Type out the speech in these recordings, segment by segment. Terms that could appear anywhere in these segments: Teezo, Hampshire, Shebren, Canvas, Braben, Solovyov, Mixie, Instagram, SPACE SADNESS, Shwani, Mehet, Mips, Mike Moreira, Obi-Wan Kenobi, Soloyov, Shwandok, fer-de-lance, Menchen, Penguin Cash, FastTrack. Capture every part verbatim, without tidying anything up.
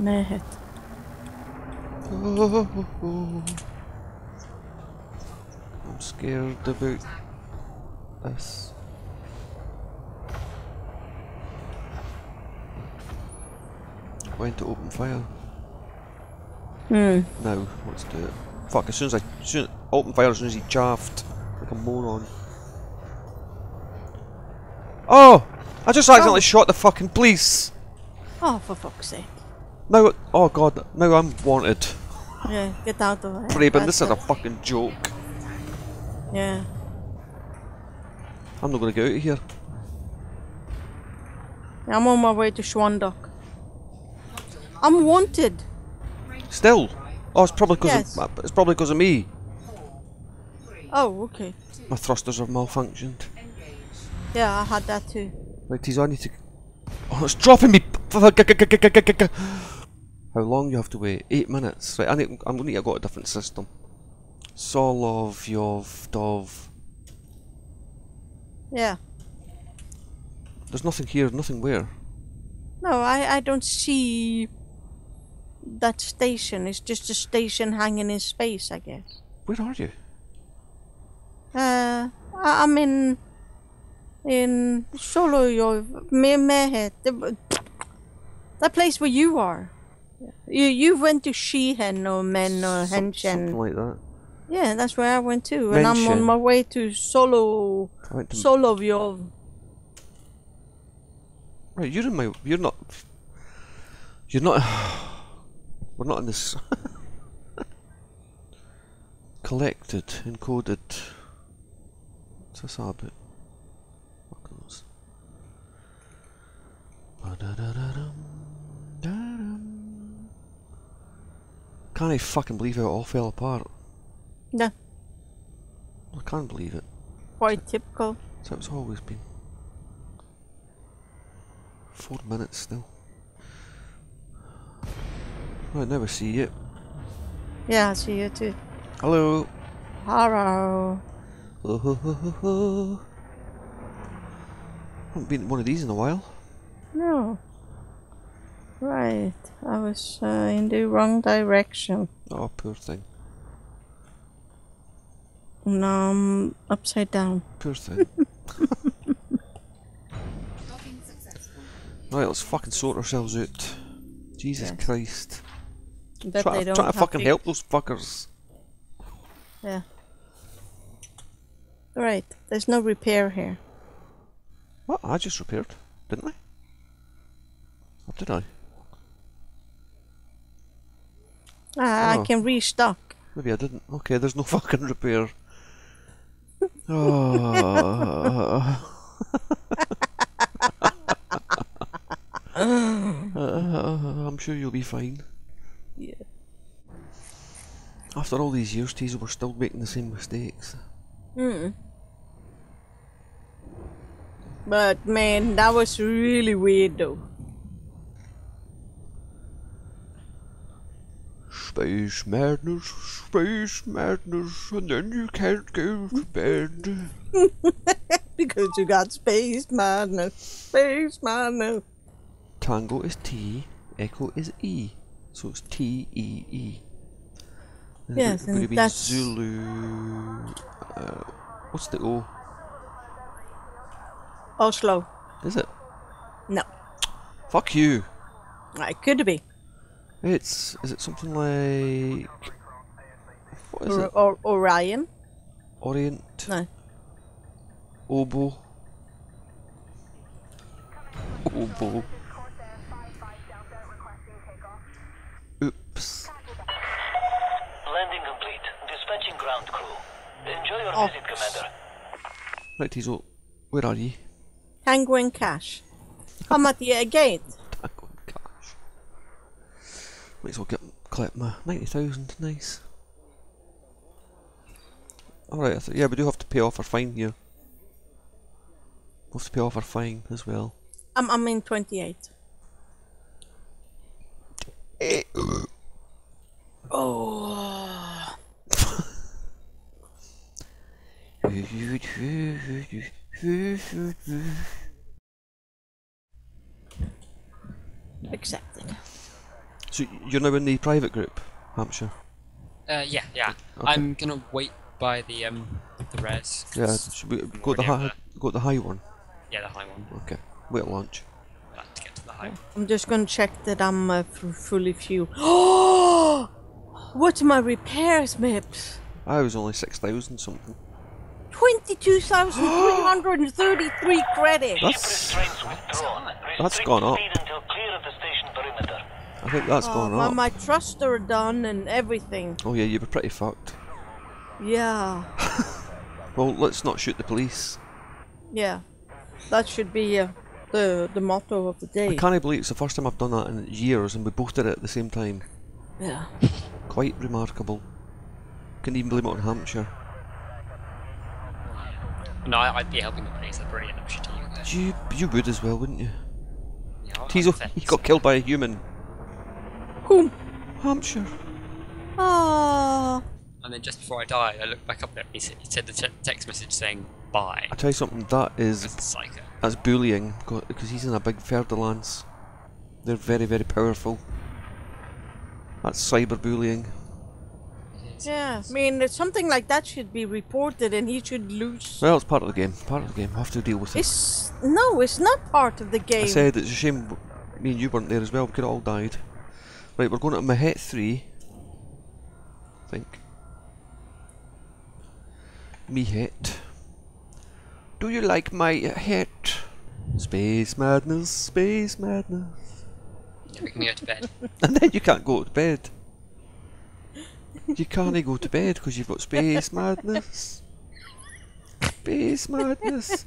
Mehet. Oh, oh, oh. I'm scared about this. When to open fire? Hmm. Now, let's do it. Fuck, as soon as I soon, open fire as soon as he chaffed. Like a moron. Oh! I just accidentally oh. shot the fucking police! Oh, for fuck's sake. Now, oh god, now I'm wanted. Yeah, get out of here. Braben, this it. is a fucking joke. Yeah. I'm not gonna get out of here. I'm on my way to Shwandok. I'm wanted. Still? Oh, it's probably because yes. of, it's probably because of me. Oh, okay. My thrusters have malfunctioned. Yeah, I had that too. Right, Teezo, I need to. Oh, it's dropping me. How long you have to wait? Eight minutes. Right, I need. I'm gonna need to go to a different system. Soloyov, Dov. Yeah. There's nothing here. Nothing where. No, I I don't see. That station is just a station hanging in space, I guess. Where are you? Uh, I'm in in Soloyov, Mehet, that place where you are. You you went to Shehen or Men or Menchen. Something like that. Yeah, that's where I went to, and Menchen. I'm on my way to Solo to Solovyov. Right, you're in my. You're not. You're not. We're not in this. Collected, encoded. What's this all about? What goes? Can't I fucking believe how it all fell apart? No. I can't believe it. Quite typical. So it's always been. Four minutes still. Right, now I see you. Yeah, I see you too. Hello. Hello. Oh, ho, ho, ho, ho. Haven't been to one of these in a while. No. Right, I was uh, in the wrong direction. Oh, poor thing. Now I'm upside down. Poor thing. Right, let's fucking sort ourselves out. Jesus yes. Christ. Bet try they to, don't try to fucking to. help those fuckers. Yeah. Right, there's no repair here. What? I just repaired, didn't I? Or did I? Ah, oh. I can restock. Maybe I didn't. Okay, there's no fucking repair. Oh. uh, I'm sure you'll be fine. Yeah. After all these years, Teezo, we're still making the same mistakes. Mm. But man, that was really weird though. Space madness, space madness, and then you can't go to bed. Because you got space madness, space madness. Tango is T, echo is E. So it's T E E. And yes, and that's Zulu. Uh, what's the O? Oslo. Is it? No. Fuck you. It could be. It's. Is it something like? What is or, it? Or Orion. Orient. No. Obo. Obo. Oops. Landing complete. Dispatching ground crew. Enjoy your Oops. visit, Commander. Right, Teezo. Where are ye? Penguin Cash. I'm at the uh, gate. Penguin Cash. Might as well get collect my ninety thousand. Nice. All right. I th yeah, we do have to pay off our fine here. We have to pay off our fine as well. I'm I'm in twenty-eight. Oh. accepted. So you're now in the private group, Hampshire? Uh, yeah, yeah. Okay. I'm gonna wait by the um the res. Yeah, should we go the high, go the high one? Yeah, the high one. Okay, wait at lunch. I'd like to get to the high one. I'm just gonna check that I'm uh, fully fueled. Oh! What's my repairs, Mips? I was only six thousand something. Twenty-two thousand three hundred and thirty-three credits. That's that's gone up. I think that's oh, gone up. My trusts are done and everything. Oh yeah, you were pretty fucked. Yeah. Well, let's not shoot the police. Yeah, that should be uh, the the motto of the day. I can't believe it's the first time I've done that in years, and we both did it at the same time. Yeah. Quite remarkable. Couldn't even blame it on Hampshire. No, I'd be helping the police. I'd probably end up shooting you there. You you would as well, wouldn't you? Yeah, Teezo, he got killed by a human. Whom? Hampshire. Ah. And then just before I died, I looked back up there. He said, he said the te text message saying bye. I tell you something, that is psycho. That's bullying, because he's in a big fer-de-lance. They're very, very powerful. That's cyberbullying. Yeah, I mean, something like that should be reported, and he should lose. Well, it's part of the game. Part of the game. I have to deal with it. It's no, it's not part of the game. I said it's a shame. Me and you weren't there as well. We could have all died. Right, we're going to Mehet three. I think. Mehet. Do you like my hat? Space madness. Space madness. We can go to bed. And then you can't go to bed. You can't go to bed because you've got space madness. Space madness.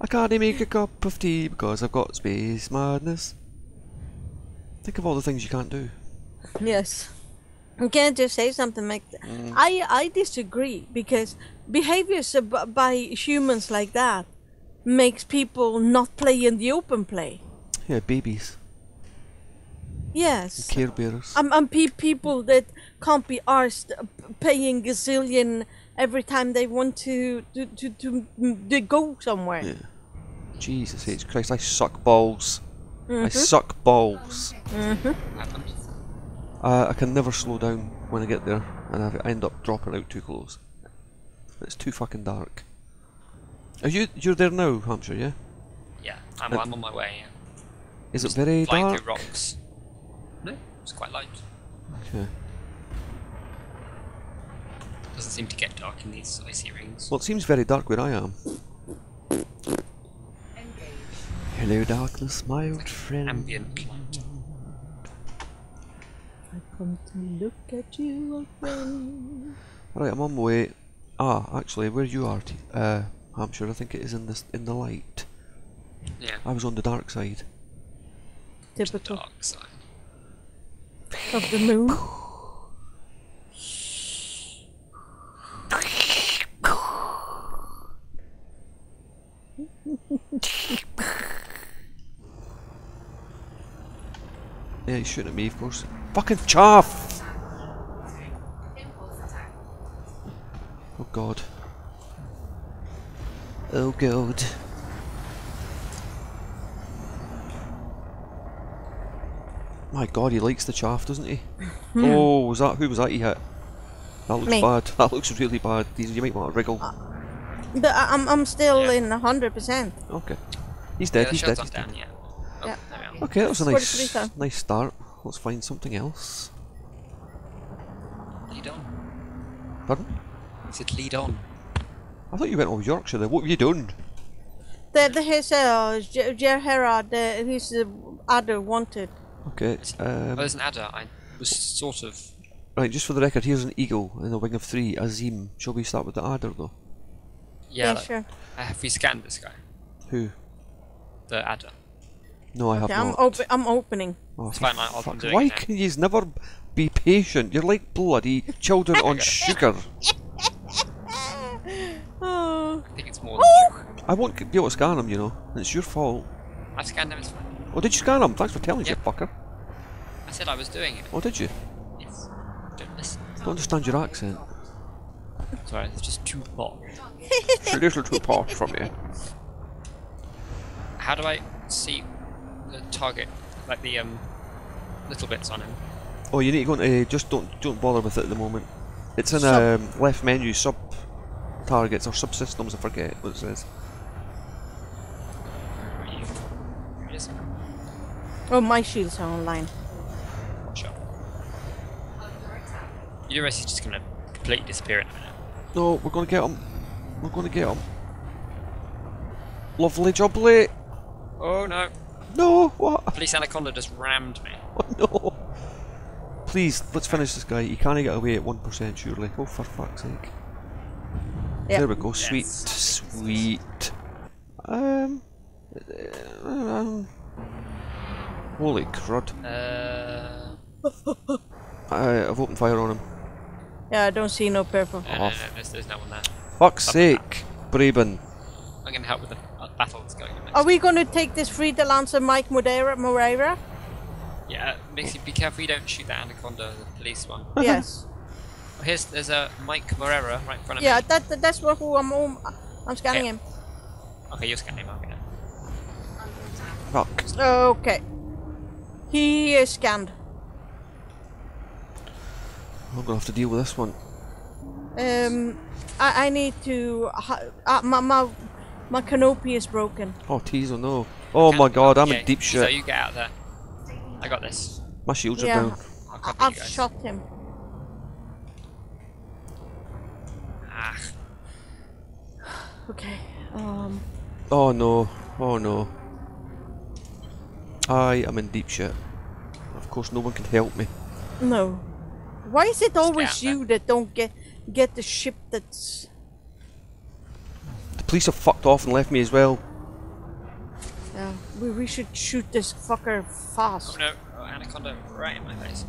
I can't make a cup of tea because I've got space madness. Think of all the things you can't do. Yes. And can I just say something like that? Mm. I, I disagree, because behaviours by humans like that makes people not play in the open play. Yeah, babies. Yes. Care bearers. Um, um, pe people that can't be arsed paying gazillion every time they want to to, to, to, to go somewhere. Yeah. Jesus H. Christ, I suck balls. Mm-hmm. I suck balls. Mm-hmm. uh, I can never slow down when I get there, and I end up dropping out too close. It's too fucking dark. Are you you're there now, Hampshire? Yeah. Yeah, I'm, uh, I'm on my way. Yeah. Is it very dark? Flying through rocks. No, it's quite light. Okay. Doesn't seem to get dark in these icy rings. Well, it seems very dark where I am. Engage. Hello, darkness, my old like friend. Ambient light. I've come to look at you, old friend. Right, I'm on my way. Ah, actually, where you are, uh, Hampshire, I think it is in this in the light. Yeah. I was on the dark side. Typical. The dark side. Of the moon. Yeah, he's shooting at me, of course. Fucking chaff! Oh god. Oh god. My god, he likes the chaff, doesn't he? Mm. Oh, was that who was that he hit? That looks Me. bad. That looks really bad. These, you might want to wriggle. Uh, but I'm I'm still yeah. in a hundred percent. Okay, he's dead. Yeah, he's dead. He's dead. Down, yeah. Oh, yeah. Okay, that was a nice nice start. Let's find something else. Lead on. Pardon? I said lead on. I thought you went over Yorkshire there. What were you doing? The the his uh Gerhard, the his other wanted. Okay. Um, oh, there's an adder. I was sort of. Right, just for the record, here's an eagle in a wing of three, Azim. Shall we start with the adder though? Yeah, yeah like, sure. Uh, have we scanned this guy? Who? The adder. No, I okay, have I'm not. Opi I'm opening. Oh, it's fine, I'll fuck. Why it can you never be patient? You're like bloody children on sugar. Oh. I think it's more than sugar. I won't be able to scan him, you know. It's your fault. I scanned him, it's fine. Oh, did you scan him? Thanks for telling yep. you, fucker. I said I was doing it. Oh, did you? Yes. Don't listen. I don't understand your accent. Sorry, it's just too hot. It's a little too posh from you. How do I see the target, like the um, little bits on him. Oh, you need to go into, just don't don't bother with it at the moment. It's in a um, left menu, sub targets or subsystems, I forget what it says. Where are you? Where is it? Oh, my shields are online. Sure. Your rest is just going to completely disappear in a minute. No, we're going to get him. We're going to get him. Lovely jubbly. Oh no. No, what? Police Anaconda just rammed me. Oh no. Please, let's finish this guy. You can't get away at one percent surely. Oh, for fuck's sake. Yep. There we go. Sweet. Yes. Sweet. Um, um. Holy crud. Uh. I, I've opened fire on him. Yeah, I don't see no purple. No, no, no, no, there's no one there. Fuck's sake, Braben. I'm going to help with the battle that's going on next. Are we going to take this fer-de-lance and Mike Moreira? Moreira? Yeah, Mixie, be careful you don't shoot that Anaconda, the police one. Yes. Well, here's, there's a Mike Moreira right in front of yeah, me. Yeah, that, that's what, who I'm all, I'm scanning yeah. him. Okay, you're scanning him, okay. Fuck. Okay. He is scanned. I'm gonna have to deal with this one. Um, I, I need to. Uh, my my my canopy is broken. Oh, Teezo, no! Oh my God, I'm yeah, in deep shit. So you get out there. I got this. My shields yeah. are down. I I've shot him. Ah. Okay. Um. Oh no! Oh no! I am in deep shit. Of course, no one can help me. No. Why is it always you that don't get get the ship that's... The police have fucked off and left me as well. Yeah, we, we should shoot this fucker fast. Oh no, oh, Anaconda right in my face.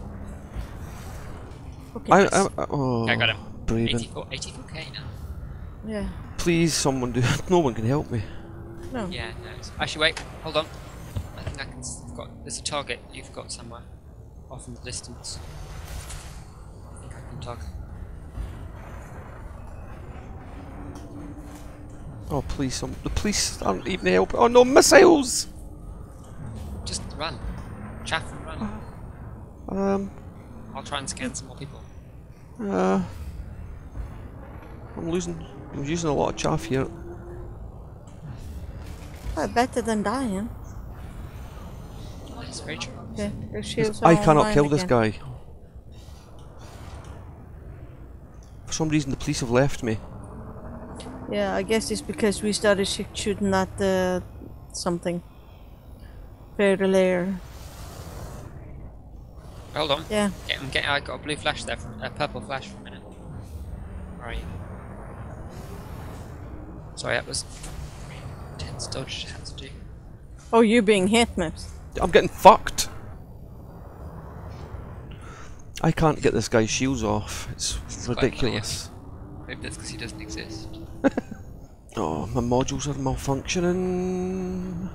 Okay, I, I, I, oh, I got him. eighty-four K now. Yeah. Please someone do, no one can help me. No. Yeah, no. Actually wait, hold on. I think I can, I've got, there's a target you've got somewhere. Off in the distance. Talk. Oh please, some, the police aren't even helping. Oh no, missiles! Just run. Chaff and run. Uh, um, I'll try and scan some more people. Uh, I'm losing, I'm using a lot of chaff here. Well, better than dying. Oh, that's very true. Okay, your shields are I cannot kill again. This guy. For some reason the police have left me. Yeah, I guess it's because we started sh shooting at the uh, something. Further layer. Hold on. Yeah. Get, I'm getting, I got a blue flash there, from, a purple flash for a minute. Where are you? Sorry, that was intense dodge. Had to do. Oh, you being hit, Mips. I'm getting fucked. I can't get this guy's shields off. It's, it's ridiculous. Maybe that's because he doesn't exist. Oh, my modules are malfunctioning.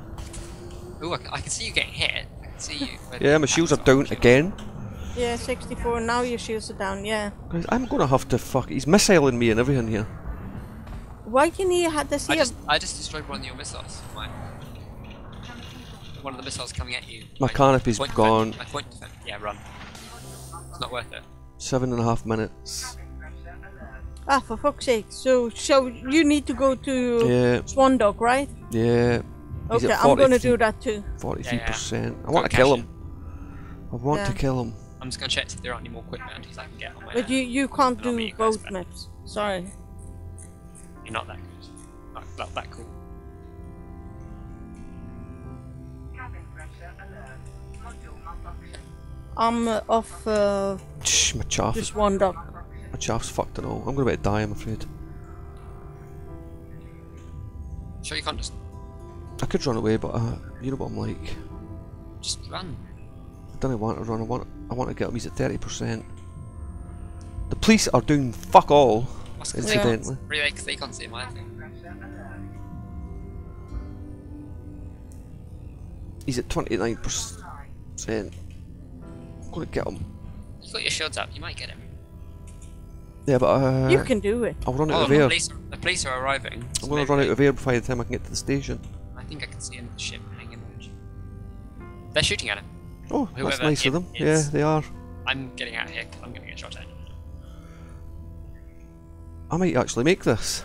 Ooh, I, I can see you getting hit. I can see you. Yeah, my shields are down again. Yeah, sixty-four. Now your shields are down. Yeah. I'm gonna have to fuck. He's missiling me and everything here. Why can he have this here? I just, I just destroyed one of your missiles. Mine. One of the missiles coming at you. My, my canopy's gone. Defense. My point defense. Yeah, run. It's not worth it. Seven and a half minutes. Ah, for fuck's sake. So, so you need to go to yeah. Shwandok, right? Yeah. He's okay, I'm gonna do that too. Forty-three yeah, percent. Yeah. I want to kill him. It. I want yeah. to kill him. I'm just gonna check if there aren't any more quick bounties I can get on my. But own. you you can't do you both guys, maps. Sorry. You're not that good. Not, not that cool. I'm uh, off uh, Shh, my chaff just one dog. My chaff's fucked and all. I'm gonna about to die, I'm afraid. Sure you can't just... I could run away, but uh, you know what I'm like. Just run. I don't want to run, I want I want to get him. He's at thirty percent. The police are doing fuck all, That's incidentally. Yeah. Really, because they can't see my thing. He's at twenty-nine percent. To get him. You got your shields up, you might get him. Yeah, but uh, you can do it. I'll run out oh, of air. The police, are, the police are arriving. I'm so gonna run out of air by the time I can get to the station. I think I can see him in the ship hanging. They're shooting at it. Oh, whoever that's nice of them. Yeah, they are. I'm getting out of here. I'm going to get shot at. I might actually make this.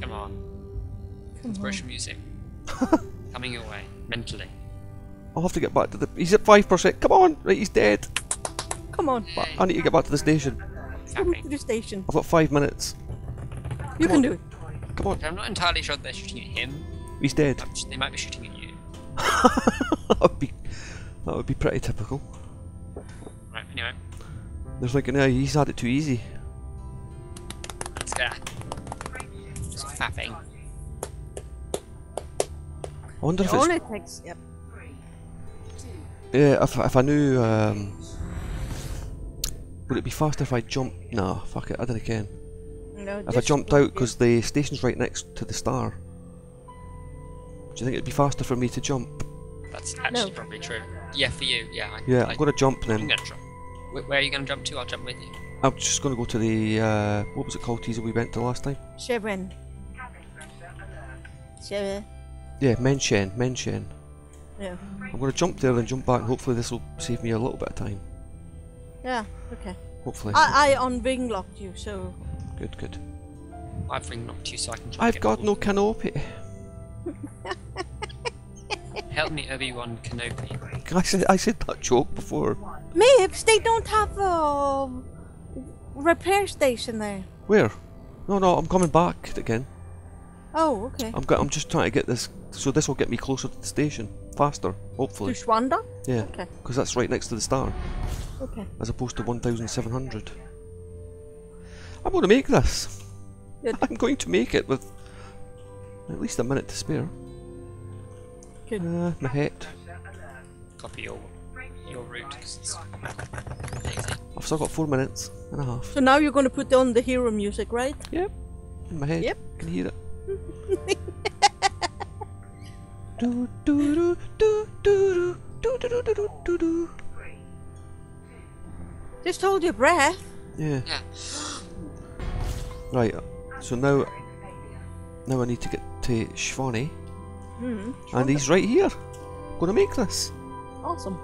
Come on. Inspiration music. Coming your way, mentally. I'll have to get back to the... He's at five percent. Come on! Right, he's dead. Come on. But I need to get back to the station. Exactly. To the station. I've got five minutes. You Come can on. do it. Come on. I'm not entirely sure they're shooting at him. He's dead. They might be shooting at you. that would be... That would be pretty typical. Right, anyway. There's like an... Uh, he's had it too easy. Let's go. Just fapping. I wonder it if only it's... Takes, yep. Yeah, if, if I knew... Um, would it be faster if I jumped? Nah, fuck it, I did again. No, if I jumped out, because the station's right next to the star. Do you think it'd be faster for me to jump? That's actually no. probably true. Yeah, for you, yeah. I, yeah, I, I'm going to jump then. I'm gonna jump. Where are you going to jump to? I'll jump with you. I'm just going to go to the, uh, what was it called, Teezo, we went to last time? Shebren. Shebren. Yeah, Menchen, Menchen. Yeah. I'm going to jump there and jump back, and hopefully this will save me a little bit of time. Yeah, okay. Hopefully. I, I on-ring locked you, so... Good, good. I've ring locked you so I can try I've got no canopy. Help me, Obi-Wan Kenobi. I said, I said that joke before. Maybe they don't have a repair station there. Where? No, no, I'm coming back again. Oh, okay. I'm got, I'm just trying to get this, so this will get me closer to the station, faster, hopefully. To Shwandok? Yeah. Okay. Because that's right next to the star. Okay. As opposed to one thousand seven hundred. I'm going to make this. Good. I'm going to make it with at least a minute to spare. Good. Uh, Mehet. Copy your, your route. I've still got four minutes and a half. So now you're going to put on the hero music, right? Yep. In my head. Yep. I can hear it. do, do, do, do, do, do, do, do, do, do. Just hold your breath. Yeah. yeah. Right. So now, now I need to get to Shwani. Mm-hmm. And he's right here. I'm gonna make this. Awesome.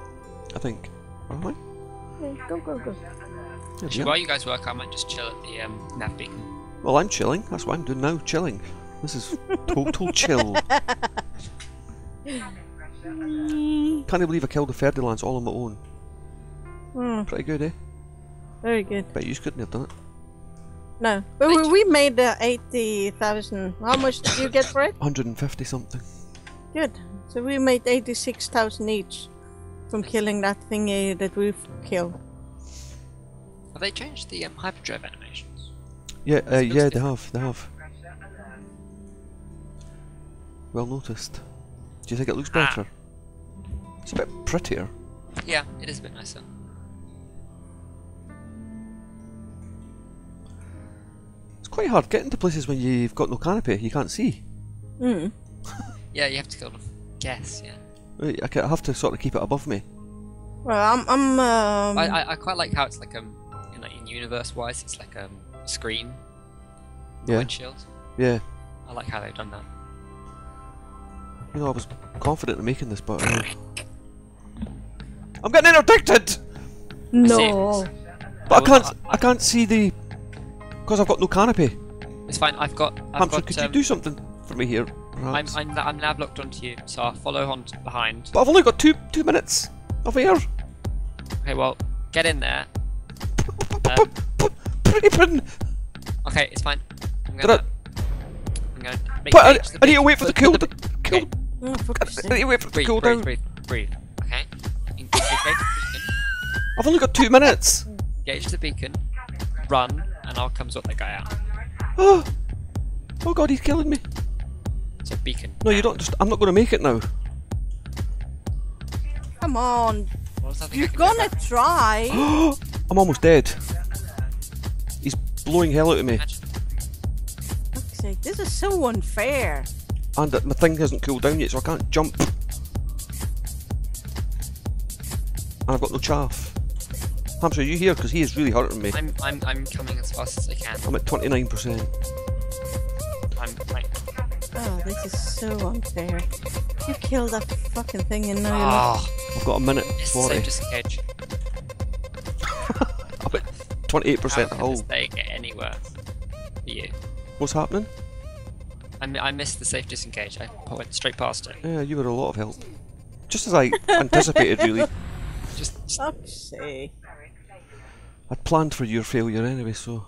I think. Or am I? Yeah, go, go, go. Actually, while you guys work, I might just chill at the um, nav beacon. Well, I'm chilling. That's what I'm doing now. Chilling. This is total chill. Can't believe I killed a fer-de-lance all on my own. Mm. Pretty good, eh? Very good. Bet you couldn't have done it. No, but we, we made uh, eighty thousand. How much did you get for it? one hundred fifty something. Good. So we made eighty-six thousand each from killing that thingy that we've killed. Have they changed the um, hyperdrive animations? Yeah, uh, yeah, they have. They have. Well noticed. Do you think it looks ah. better? It's a bit prettier. Yeah, it is a bit nicer. Quite hard getting to places when you've got no canopy, you can't see. Mm. yeah, you have to kind of guess, yeah. I have to sort of keep it above me. Well, I'm... I'm um... I, I, I quite like how it's like, um, in, like, in universe-wise, it's like um, a screen. Yeah. Windshield. Yeah. I like how they've done that. You know, I was confident in making this, but... Uh... I'm getting interdicted! No! But I can't, I can't see the... Because I've got no canopy. It's fine. I've got. I've Hampshire, got, could um, you do something for me here? Perhaps? I'm I'm I'm nav locked onto you, so I'll follow on behind. But I've only got two two minutes over here. Okay, well, get in there. Um, okay, it's fine. I'm gonna. I'm gonna make but I, the I need to wait for the cool. The, the, cool okay. oh, I need to wait for breathe, the cool breathe, down. Breathe, breathe, breathe. Okay. Engage the beacon. I've only got two minutes. Engage the beacon. Run. And I'll come sort that guy out. Oh, oh god, he's killing me. It's a beacon. No, you don't just. I'm not going to make it now. Come on. You're gonna try. I'm almost dead. He's blowing hell out of me. Fuck's sake, this is so unfair. And uh, my thing hasn't cooled down yet, so I can't jump. And I've got no chaff. Hampshire, are you here? Because he is really hurting me. I'm, I'm, I'm coming as fast as I can. I'm at twenty-nine percent. I'm, like... Oh, Oh, this is so unfair. You killed that fucking thing and now you're not. Oh, I've got a minute forty. It's just a cage. I'm at twenty-eight percent hole. How can this get any worse for you? What's happening? I, I missed the safe disengage. I went straight past it. Yeah, you were a lot of help. Just as I anticipated, really. Just, just Upsie. I'd planned for your failure anyway, so...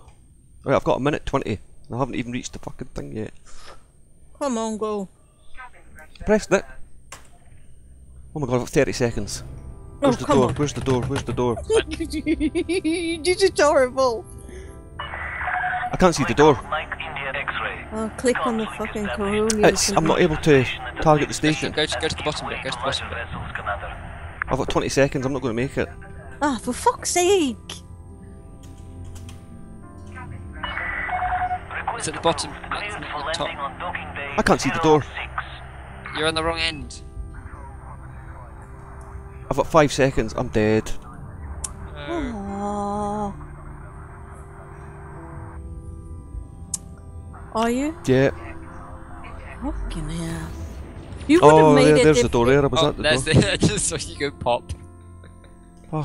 Right, I've got a minute twenty. I haven't even reached the fucking thing yet. Come on, go. Press it. Oh my god, I've got thirty seconds. Where's, oh, the door? Where's the door? Where's the door? Where's the door? This is horrible. I can't see the door. Oh, click on the fucking corona. It's, I'm not able to target the station. Go to, go to the bottom bit, go to the bottom bit. I've got twenty seconds, I'm not going to make it. Ah, oh, for fuck's sake! It's at the bottom, it's at the top. I can't see the door. You're on the wrong end. I've got five seconds, I'm dead. Oh. Are you? Yeah. Fucking hell. You would have made it. Oh, there's the door there. I was at the door. I just saw you go pop.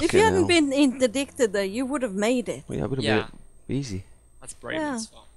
If you hadn't been interdicted there, you would have made it. Yeah, I would have made it. Easy. That's brave as fuck.